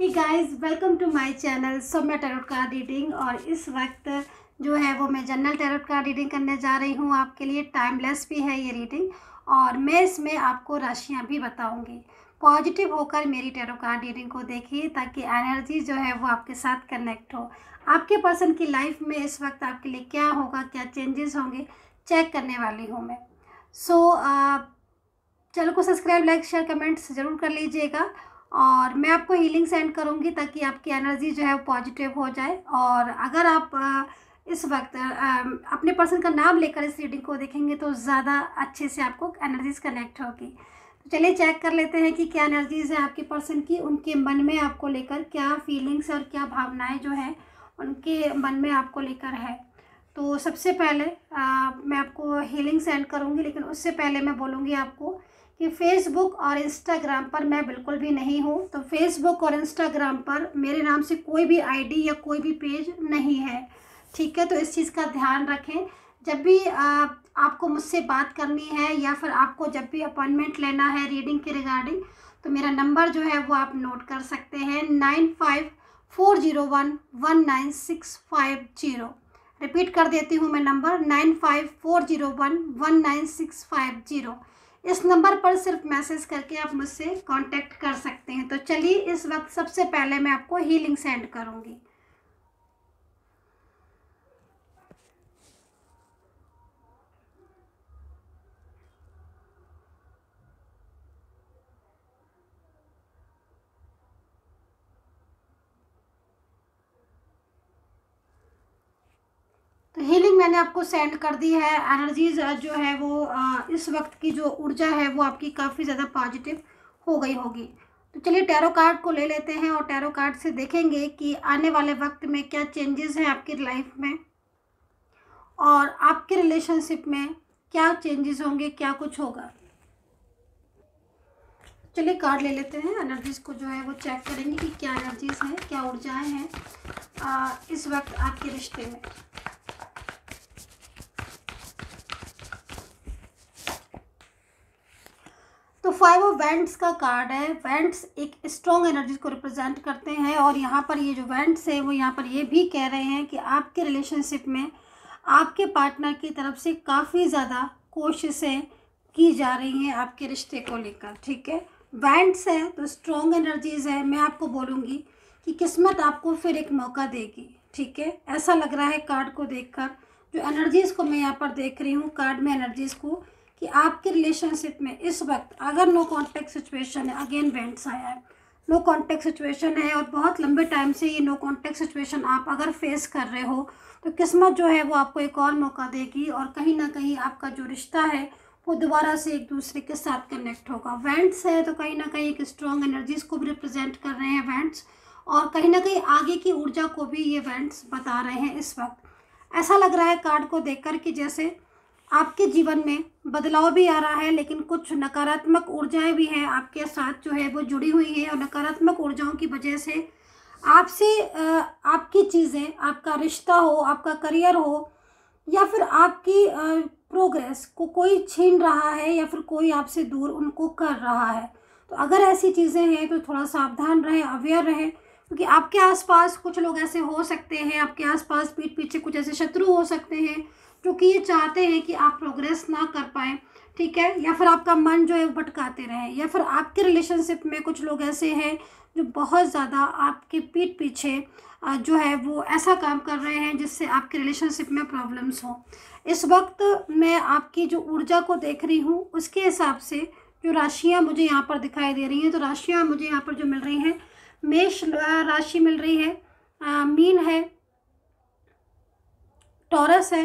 Hey guys, welcome to my channel Saumya tarot card reading. और इस वक्त जो है वो मैं जनरल टैरोट कार्ड रीडिंग करने जा रही हूँ आपके लिए। टाइमलेस भी है ये रीडिंग और मैं इसमें आपको राशियाँ भी बताऊँगी। पॉजिटिव होकर मेरी टैरोट कार्ड रीडिंग को देखिए ताकि एनर्जी जो है वो आपके साथ कनेक्ट हो। आपके पर्सन की लाइफ में इस वक्त आपके लिए क्या होगा, क्या चेंजेस होंगे, चेक करने वाली हूँ मैं। चैनल को सब्सक्राइब, लाइक, शेयर, कमेंट्स ज़रूर कर लीजिएगा। और मैं आपको हीलिंग सेंड करूंगी ताकि आपकी एनर्जी जो है वो पॉजिटिव हो जाए। और अगर आप इस वक्त अपने पर्सन का नाम लेकर इस रीडिंग को देखेंगे तो ज़्यादा अच्छे से आपको एनर्जीज कनेक्ट होगी। तो चलिए चेक कर लेते हैं कि क्या एनर्जीज़ है आपके पर्सन की, उनके मन में आपको लेकर क्या फीलिंग्स और क्या भावनाएँ जो है उनके मन में आपको लेकर है। तो सबसे पहले मैं आपको हीलिंग सेंड करूँगी, लेकिन उससे पहले मैं बोलूँगी आपको कि फ़ेसबुक और इंस्टाग्राम पर मैं बिल्कुल भी नहीं हूँ। तो फेसबुक और इंस्टाग्राम पर मेरे नाम से कोई भी आईडी या कोई भी पेज नहीं है, ठीक है। तो इस चीज़ का ध्यान रखें। जब भी आपको मुझसे बात करनी है या फिर आपको जब भी अपॉइंटमेंट लेना है रीडिंग के रिगार्डिंग, तो मेरा नंबर जो है वो आप नोट कर सकते हैं 9540119650। रिपीट कर देती हूँ मैं नंबर 9540119650। इस नंबर पर सिर्फ मैसेज करके आप मुझसे कांटेक्ट कर सकते हैं। तो चलिए इस वक्त सबसे पहले मैं आपको हीलिंग सेंड करूंगी। तो हीलिंग मैंने आपको सेंड कर दी है। एनर्जीज जो है वो इस वक्त की जो ऊर्जा है वो आपकी काफ़ी ज़्यादा पॉजिटिव हो गई होगी। तो चलिए टैरो कार्ड को ले लेते हैं और टैरो कार्ड से देखेंगे कि आने वाले वक्त में क्या चेंजेस हैं आपकी लाइफ में और आपके रिलेशनशिप में क्या चेंजेस होंगे, क्या कुछ होगा। चलिए कार्ड ले लेते हैं। एनर्जीज को जो है वो चेक करेंगे कि क्या एनर्जीज हैं, क्या ऊर्जाएँ हैं इस वक्त आपके रिश्ते में। तो 5 ऑफ वेंट्स का कार्ड है। वेंट्स एक स्ट्रॉन्ग एनर्जी को रिप्रेजेंट करते हैं और यहाँ पर ये जो वेंट्स है वो यहाँ पर ये भी कह रहे हैं कि आपके रिलेशनशिप में आपके पार्टनर की तरफ से काफ़ी ज़्यादा कोशिशें की जा रही हैं आपके रिश्ते को लेकर, ठीक है। वेंट्स है तो स्ट्रॉन्ग एनर्जीज है। मैं आपको बोलूँगी कि किस्मत आपको फिर एक मौका देगी, ठीक है। ऐसा लग रहा है कार्ड को देख कर, जो एनर्जीज़ को मैं यहाँ पर देख रही हूँ कार्ड में, एनर्जीज़ को कि आपके रिलेशनशिप में इस वक्त अगर नो कॉन्टैक्ट सिचुएशन है, अगेन वेंट्स आया है, नो कॉन्टैक्ट सिचुएशन है और बहुत लंबे टाइम से ये नो कॉन्टैक्ट सिचुएशन आप अगर फेस कर रहे हो तो किस्मत जो है वो आपको एक और मौका देगी और कहीं ना कहीं आपका जो रिश्ता है वो दोबारा से एक दूसरे के साथ कनेक्ट होगा। वेंट्स है तो कहीं ना कहीं एक स्ट्रॉन्ग एनर्जीज़ को भी रिप्रेजेंट कर रहे हैं वेंट्स, और कहीं ना कहीं आगे की ऊर्जा को भी ये वेंट्स बता रहे हैं। इस वक्त ऐसा लग रहा है कार्ड को देख कर कि जैसे आपके जीवन में बदलाव भी आ रहा है, लेकिन कुछ नकारात्मक ऊर्जाएं भी हैं आपके साथ जो है वो जुड़ी हुई है और नकारात्मक ऊर्जाओं की वजह से आपसे आपकी चीज़ें, आपका रिश्ता हो, आपका करियर हो या फिर आपकी प्रोग्रेस को कोई छीन रहा है या फिर कोई आपसे दूर उनको कर रहा है। तो अगर ऐसी चीज़ें हैं तो थोड़ा सावधान रहें, अवेयर रहें, क्योंकि आपके आसपास कुछ लोग ऐसे हो सकते हैं, आपके आसपास पीठ पीछे कुछ ऐसे शत्रु हो सकते हैं जो कि ये चाहते हैं कि आप प्रोग्रेस ना कर पाएँ, ठीक है, या फिर आपका मन जो है वो भटकाते रहें, या फिर आपके रिलेशनशिप में कुछ लोग ऐसे हैं जो बहुत ज़्यादा आपके पीठ पीछे जो है वो ऐसा काम कर रहे हैं जिससे आपके रिलेशनशिप में प्रॉब्लम्स हो। इस वक्त मैं आपकी जो ऊर्जा को देख रही हूँ उसके हिसाब से जो राशियाँ मुझे यहाँ पर दिखाई दे रही हैं, तो राशियाँ मुझे यहाँ पर जो मिल रही हैं, मेष राशि मिल रही है, मीन है, टॉरस है,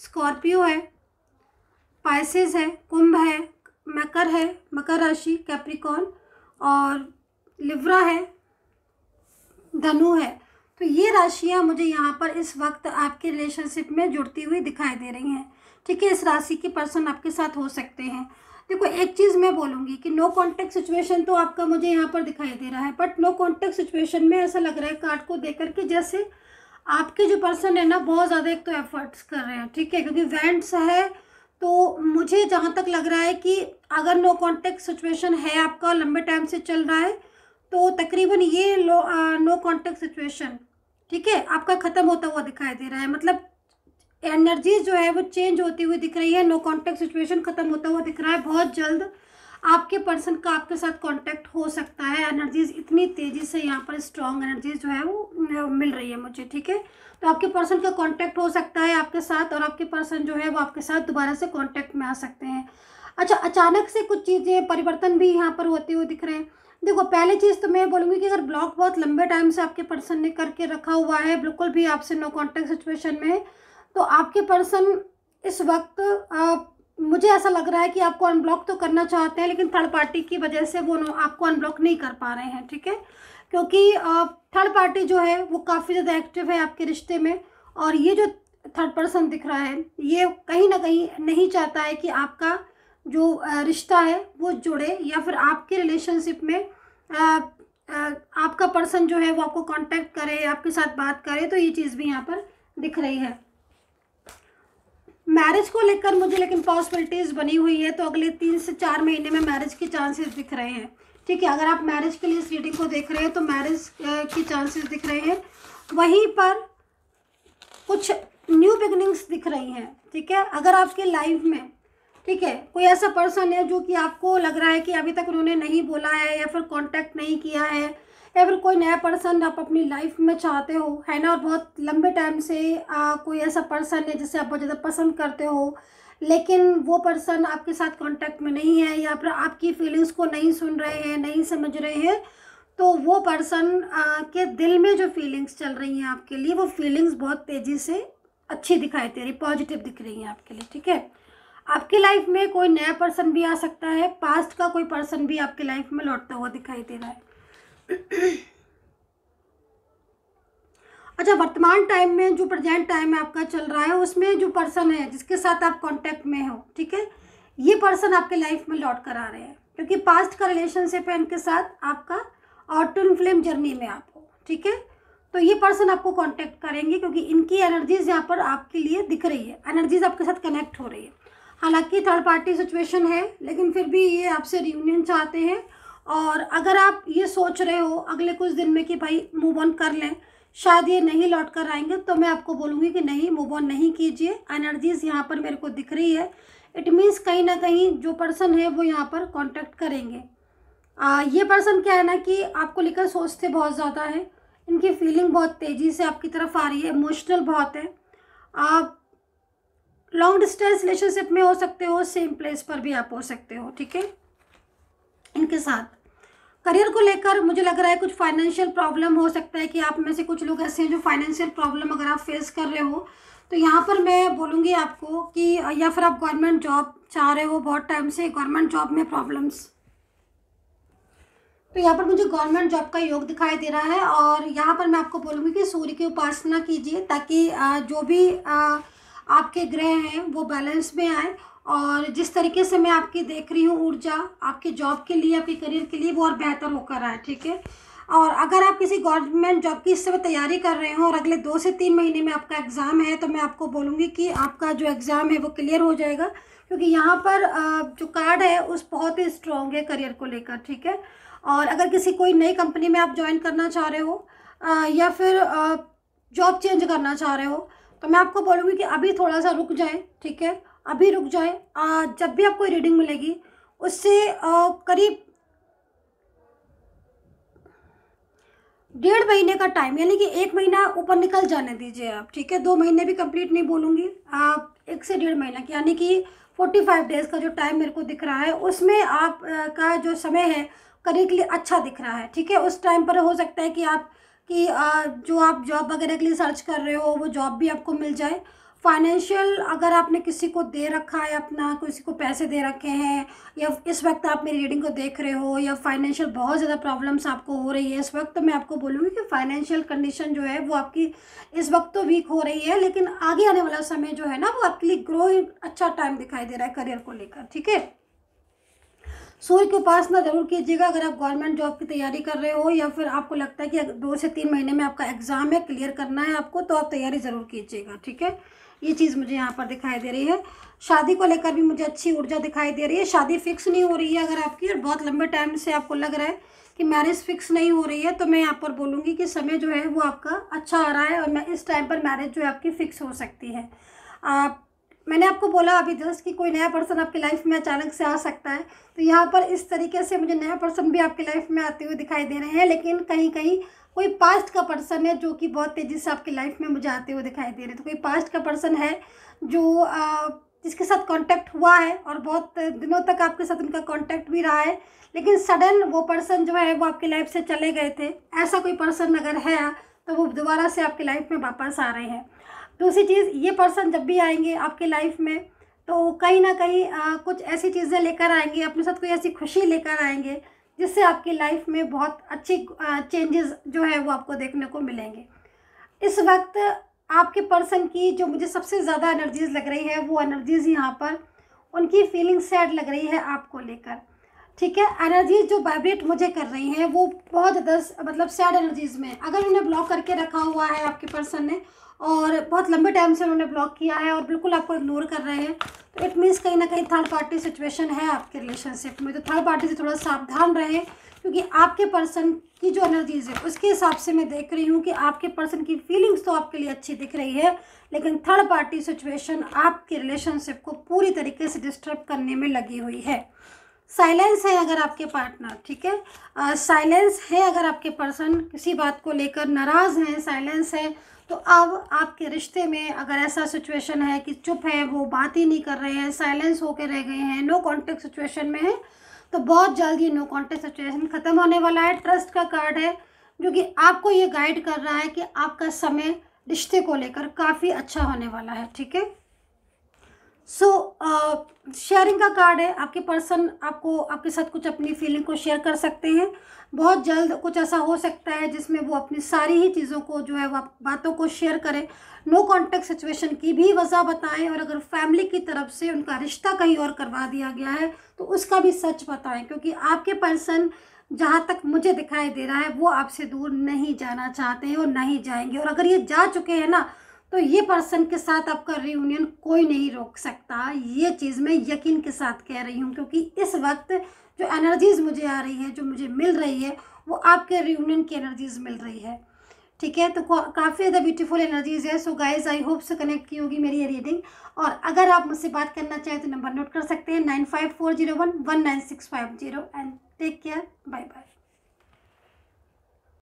स्कॉर्पियो है, पाइसेस है, कुंभ है, मकर राशि, कैप्रिकॉर्न और लिब्रा है, धनु है। तो ये राशियाँ मुझे यहाँ पर इस वक्त आपके रिलेशनशिप में जुड़ती हुई दिखाई दे रही हैं, ठीक है। इस राशि के पर्सन आपके साथ हो सकते हैं। देखो एक चीज़ मैं बोलूँगी कि नो कॉन्टैक्ट सिचुएशन तो आपका मुझे यहाँ पर दिखाई दे रहा है, बट नो कॉन्टैक्ट सिचुएशन में ऐसा लग रहा है कार्ड को देख कर कि जैसे आपके जो पर्सन है ना बहुत ज़्यादा एक तो एफर्ट्स कर रहे हैं, ठीक है, क्योंकि वेंट्स है तो मुझे जहाँ तक लग रहा है कि अगर नो कॉन्टैक्ट सिचुएशन है आपका, लंबे टाइम से चल रहा है, तो तकरीबन ये नो कॉन्टेक्ट सिचुएशन, ठीक है, आपका ख़त्म होता हुआ दिखाई दे रहा है, मतलब एनर्जीज जो है वो चेंज होती हुई दिख रही है, नो कॉन्टेक्ट सिचुएशन ख़त्म होता हुआ दिख रहा है। बहुत जल्द आपके पर्सन का आपके साथ कांटेक्ट हो सकता है, एनर्जीज इतनी तेज़ी से यहाँ पर स्ट्रॉन्ग एनर्जीज जो है वो मिल रही है मुझे, ठीक है। तो आपके पर्सन का कांटेक्ट हो सकता है आपके साथ, और आपके पर्सन जो है वो आपके साथ दोबारा से कांटेक्ट में आ सकते हैं। अच्छा, अचानक से कुछ चीज़ें परिवर्तन भी यहाँ पर होते हुए दिख रहे हैं। देखो, पहली चीज़ तो मैं बोलूँगी कि अगर ब्लॉक बहुत लंबे टाइम से आपके पर्सन ने करके रखा हुआ है, बिल्कुल भी आपसे नो कॉन्टेक्ट सिचुएशन में है, तो आपके पर्सन इस वक्त मुझे ऐसा लग रहा है कि आपको अनब्लॉक तो करना चाहते हैं, लेकिन थर्ड पार्टी की वजह से वो आपको अनब्लॉक नहीं कर पा रहे हैं, ठीक है, क्योंकि थर्ड पार्टी जो है वो काफ़ी ज़्यादा एक्टिव है आपके रिश्ते में, और ये जो थर्ड पर्सन दिख रहा है ये कहीं ना कहीं नहीं चाहता है कि आपका जो रिश्ता है वो जुड़े, या फिर आपके रिलेशनशिप में आपका पर्सन जो है वो आपको कॉन्टैक्ट करे, आपके साथ बात करे, तो ये चीज़ भी यहाँ पर दिख रही है। मैरिज को लेकर मुझे लेकिन पॉसिबिलिटीज़ बनी हुई है, तो अगले 3 से 4 महीने में मैरिज के चांसेस दिख रहे हैं, ठीक है। अगर आप मैरिज के लिए इस रीडिंग को देख रहे हैं तो मैरिज के चांसेस दिख रहे हैं। वहीं पर कुछ न्यू बिगनिंग्स दिख रही हैं, ठीक है। अगर आपके लाइफ में, ठीक है, कोई ऐसा पर्सन है जो कि आपको लग रहा है कि अभी तक उन्होंने नहीं बोला है या फिर कॉन्टैक्ट नहीं किया है, या फिर कोई नया पर्सन आप अपनी लाइफ में चाहते हो, है ना, और बहुत लंबे टाइम से कोई ऐसा पर्सन है जिसे आप बहुत ज़्यादा पसंद करते हो, लेकिन वो पर्सन आपके साथ कॉन्टैक्ट में नहीं है, या फिर आपकी फीलिंग्स को नहीं सुन रहे हैं, नहीं समझ रहे हैं, तो वो पर्सन के दिल में जो फीलिंग्स चल रही हैं आपके लिए, वो फीलिंग्स बहुत तेज़ी से अच्छी दिखाई दे रही, पॉजिटिव दिख रही हैं आपके लिए, ठीक है। आपकी लाइफ में कोई नया पर्सन भी आ सकता है, पास्ट का कोई पर्सन भी आपकी लाइफ में लौटता हुआ दिखाई दे रहा है। अच्छा, वर्तमान टाइम में जो प्रेजेंट टाइम है आपका चल रहा है, उसमें जो पर्सन है जिसके साथ आप कांटेक्ट में हो, ठीक है, ये पर्सन आपके लाइफ में लौट कर आ रहे हैं, क्योंकि पास्ट का रिलेशनशिप है इनके साथ आपका, और ट्विन फ्लेम जर्नी में आप हो, ठीक है। तो ये पर्सन आपको कॉन्टैक्ट करेंगे, क्योंकि इनकी एनर्जीज यहाँ पर आपके लिए दिख रही है, एनर्जीज आपके साथ कनेक्ट हो रही है। हालांकि थर्ड पार्टी सिचुएशन है, लेकिन फिर भी ये आपसे रियूनियन चाहते हैं, और अगर आप ये सोच रहे हो अगले कुछ दिन में कि भाई मूव ऑन कर लें, शायद ये नहीं लौट कर आएंगे, तो मैं आपको बोलूँगी कि नहीं, मूव ऑन नहीं कीजिए। एनर्जीज यहाँ पर मेरे को दिख रही है, इट मीन्स कहीं ना कहीं जो पर्सन है वो यहाँ पर कॉन्टैक्ट करेंगे। ये पर्सन क्या है ना कि आपको लेकर सोचते बहुत ज़्यादा है, इनकी फीलिंग बहुत तेज़ी से आपकी तरफ आ रही है, इमोशनल बहुत है। आप लॉन्ग डिस्टेंस रिलेशनशिप में हो सकते हो, सेम प्लेस पर भी आप हो सकते हो, ठीक है, इनके साथ। करियर को लेकर मुझे लग रहा है कुछ फाइनेंशियल प्रॉब्लम हो सकता है कि आप में से कुछ लोग ऐसे हैं जो फाइनेंशियल प्रॉब्लम अगर आप फेस कर रहे हो, तो यहाँ पर मैं बोलूँगी आपको कि, या फिर आप गवर्नमेंट जॉब चाह रहे हो बहुत टाइम से, गवर्नमेंट जॉब में प्रॉब्लम्स, तो यहाँ पर मुझे गवर्नमेंट जॉब का योग दिखाई दे रहा है। और यहाँ पर मैं आपको बोलूँगी कि सूर्य की उपासना कीजिए, ताकि जो भी आपके ग्रह हैं वो बैलेंस में आए, और जिस तरीके से मैं आपकी देख रही हूँ ऊर्जा आपके जॉब के लिए, आपके करियर के लिए, वो और बेहतर होकर आए, ठीक है। और अगर आप किसी गवर्नमेंट जॉब की इस समय तैयारी कर रहे हो और अगले 2 से 3 महीने में आपका एग्ज़ाम है, तो मैं आपको बोलूँगी कि आपका जो एग्ज़ाम है वो क्लियर हो जाएगा, क्योंकि यहाँ पर जो कार्ड है उस बहुत ही स्ट्रॉन्ग है करियर को लेकर, ठीक है। और अगर किसी कोई नई कंपनी में आप ज्वाइन करना चाह रहे हो, या फिर जॉब चेंज करना चाह रहे हो, तो मैं आपको बोलूँगी कि अभी थोड़ा सा रुक जाएं, ठीक है, अभी रुक जाएं। जब भी आपको रीडिंग मिलेगी उससे करीब 1.5 महीने का टाइम, यानी कि 1 महीना ऊपर निकल जाने दीजिए आप, ठीक है। 2 महीने भी कंप्लीट नहीं बोलूँगी, आप 1 से 1.5 महीना, यानी कि 45 डेज़ का जो टाइम मेरे को दिख रहा है, उसमें आप का जो समय है करियर के लिए अच्छा दिख रहा है, ठीक है। उस टाइम पर हो सकता है कि जो आप जॉब वगैरह के लिए सर्च कर रहे हो वो जॉब भी आपको मिल जाए। फाइनेंशियल अगर आपने किसी को दे रखा है, अपना किसी को पैसे दे रखे हैं, या इस वक्त आप मेरी रीडिंग को देख रहे हो या फाइनेंशियल बहुत ज़्यादा प्रॉब्लम्स आपको हो रही है इस वक्त, तो मैं आपको बोलूँगी कि फाइनेंशियल कंडीशन जो है वो आपकी इस वक्त तो वीक हो रही है, लेकिन आगे आने वाला समय जो है ना वो आपके लिए ग्रोइंग अच्छा टाइम दिखाई दे रहा है करियर को लेकर, ठीक है। सूर्य की उपासना ज़रूर कीजिएगा अगर आप गवर्नमेंट जॉब की तैयारी कर रहे हो, या फिर आपको लगता है कि 2 से 3 महीने में आपका एग्ज़ाम है, क्लियर करना है आपको, तो आप तैयारी ज़रूर कीजिएगा, ठीक है। ये चीज़ मुझे यहाँ पर दिखाई दे रही है। शादी को लेकर भी मुझे अच्छी ऊर्जा दिखाई दे रही है, शादी फिक्स नहीं हो रही है अगर आपकी, और बहुत लंबे टाइम से आपको लग रहा है कि मैरिज फिक्स नहीं हो रही है तो मैं यहाँ पर बोलूँगी कि समय जो है वो आपका अच्छा आ रहा है और मैं इस टाइम पर मैरिज जो है आपकी फ़िक्स हो सकती है। मैंने आपको बोला अभी जस्ट कि कोई नया पर्सन आपकी लाइफ में अचानक से आ सकता है, तो यहाँ पर इस तरीके से मुझे नया पर्सन भी आपकी लाइफ में आते हुए दिखाई दे रहे हैं, लेकिन कहीं कहीं कोई पास्ट का पर्सन है जो कि बहुत तेज़ी से आपकी लाइफ में मुझे आते हुए दिखाई दे रहे हैं। तो कोई पास्ट का पर्सन है जो जिसके साथ कांटेक्ट हुआ है और बहुत दिनों तक आपके साथ उनका कांटेक्ट भी रहा है, लेकिन सडन वो पर्सन जो है वो आपकी लाइफ से चले गए थे। ऐसा कोई पर्सन अगर है तो वो दोबारा से आपकी लाइफ में वापस आ रहे हैं। दूसरी चीज़, ये पर्सन जब भी आएंगे आपके लाइफ में तो कहीं ना कहीं कुछ ऐसी चीज़ें लेकर आएंगे, अपने साथ कोई ऐसी खुशी लेकर आएंगे जिससे आपकी लाइफ में बहुत अच्छे चेंजेस जो है वो आपको देखने को मिलेंगे। इस वक्त आपके पर्सन की जो मुझे सबसे ज़्यादा एनर्जीज़ लग रही है वो एनर्जीज़ यहाँ पर उनकी फीलिंग सैड लग रही है आपको लेकर, ठीक है। एनर्जीज़ जो वाइब्रेट मुझे कर रही हैं वो बहुत ज़्यादा मतलब सैड एनर्जीज़ में, अगर उन्हें ब्लॉक करके रखा हुआ है आपके पर्सन ने और बहुत लंबे टाइम से उन्होंने ब्लॉक किया है और बिल्कुल आपको इग्नोर कर रहे हैं, तो इट मीन्स कहीं ना कहीं थर्ड पार्टी सिचुएशन है आपके रिलेशनशिप में। तो थर्ड पार्टी से थोड़ा सावधान रहे, क्योंकि आपके पर्सन की जो एनर्जीज़ है उसके हिसाब से मैं देख रही हूँ कि आपके पर्सन की फीलिंग्स तो आपके लिए अच्छी दिख रही है, लेकिन थर्ड पार्टी सिचुएशन आपके रिलेशनशिप को पूरी तरीके से डिस्टर्ब करने में लगी हुई है। साइलेंस है अगर आपके पार्टनर, ठीक है, साइलेंस है अगर आपके पर्सन किसी बात को लेकर नाराज़ हैं, साइलेंस है, तो अब आपके रिश्ते में अगर ऐसा सिचुएशन है कि चुप है, वो बात ही नहीं कर रहे हैं, साइलेंस होकर रह गए हैं, नो कॉन्टेक्ट सिचुएशन में है, तो बहुत जल्द ये नो कॉन्टेक्ट सिचुएशन ख़त्म होने वाला है। ट्रस्ट का कार्ड है जो कि आपको ये गाइड कर रहा है कि आपका समय रिश्ते को लेकर काफ़ी अच्छा होने वाला है, ठीक है। सो शेयरिंग का कार्ड है, आपके पर्सन आपको आपके साथ कुछ अपनी फीलिंग को शेयर कर सकते हैं। बहुत जल्द कुछ ऐसा हो सकता है जिसमें वो अपनी सारी ही चीज़ों को जो है वो बातों को शेयर करें, नो कॉन्टेक्ट सिचुएशन की भी वजह बताएं, और अगर फैमिली की तरफ से उनका रिश्ता कहीं और करवा दिया गया है तो उसका भी सच बताएं, क्योंकि आपके पर्सन जहाँ तक मुझे दिखाई दे रहा है वो आपसे दूर नहीं जाना चाहते हैं और नहीं जाएंगे, और अगर ये जा चुके हैं ना तो ये पर्सन के साथ आपका रियूनियन कोई नहीं रोक सकता। ये चीज़ मैं यकीन के साथ कह रही हूँ, क्योंकि इस वक्त जो एनर्जीज़ मुझे आ रही है, जो मुझे मिल रही है, वो आपके रियूनियन की एनर्जीज़ मिल रही है, ठीक है। तो काफ़ी ज़्यादा ब्यूटीफुल एनर्जीज़ है। सो गाइज़, आई होप से कनेक्ट की होगी मेरी ये रीडिंग, और अगर आप मुझसे बात करना चाहें तो नंबर नोट कर सकते हैं 9540119650। And take care, bye bye.